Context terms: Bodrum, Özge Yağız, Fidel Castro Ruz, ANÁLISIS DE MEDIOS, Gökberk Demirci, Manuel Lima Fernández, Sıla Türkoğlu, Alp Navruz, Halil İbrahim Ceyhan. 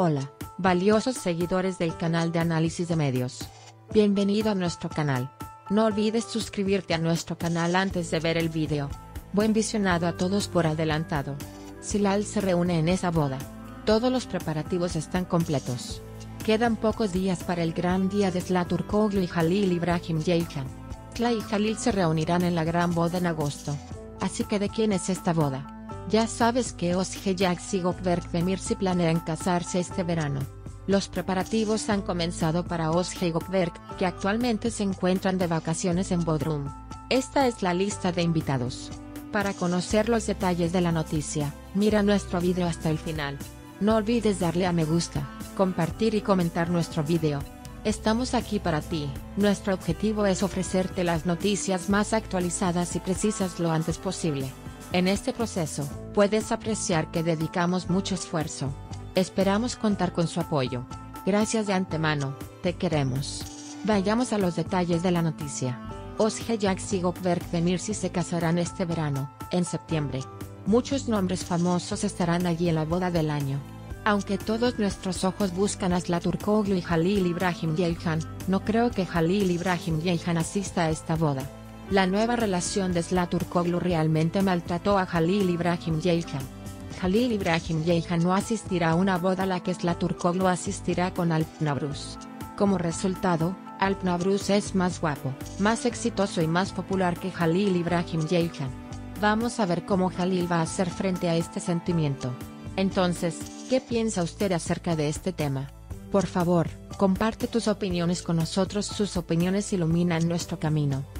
Hola, valiosos seguidores del canal de Análisis de Medios. Bienvenido a nuestro canal. No olvides suscribirte a nuestro canal antes de ver el vídeo. Buen visionado a todos por adelantado. Hilal se reúne en esa boda. Todos los preparativos están completos. Quedan pocos días para el gran día de Sıla Türkoğlu y Halil İbrahim Ceyhan. Sıla y Halil se reunirán en la gran boda en agosto. Así que ¿de quién es esta boda? Ya sabes que Özge Yağız y Gökberk Demirci planean casarse este verano. Los preparativos han comenzado para Özge y Gökberk, que actualmente se encuentran de vacaciones en Bodrum. Esta es la lista de invitados. Para conocer los detalles de la noticia, mira nuestro video hasta el final. No olvides darle a me gusta, compartir y comentar nuestro video. Estamos aquí para ti. Nuestro objetivo es ofrecerte las noticias más actualizadas y precisas lo antes posible. En este proceso, puedes apreciar que dedicamos mucho esfuerzo. Esperamos contar con su apoyo. Gracias de antemano, te queremos. Vayamos a los detalles de la noticia. Özge Yağız y Gökberk Demirci se casarán este verano, en septiembre. Muchos nombres famosos estarán allí en la boda del año. Aunque todos nuestros ojos buscan a Sıla Türkoğlu y Halil İbrahim Ceyhan, no creo que Halil İbrahim Ceyhan asista a esta boda. La nueva relación de Sıla Türkoğlu realmente maltrató a Halil İbrahim Ceyhan. Halil İbrahim Ceyhan no asistirá a una boda a la que Sıla Türkoğlu asistirá con Alp Navruz. Como resultado, Alp Navruz es más guapo, más exitoso y más popular que Halil İbrahim Ceyhan. Vamos a ver cómo Halil va a hacer frente a este sentimiento. Entonces, ¿qué piensa usted acerca de este tema? Por favor, comparte tus opiniones con nosotros. Sus opiniones iluminan nuestro camino.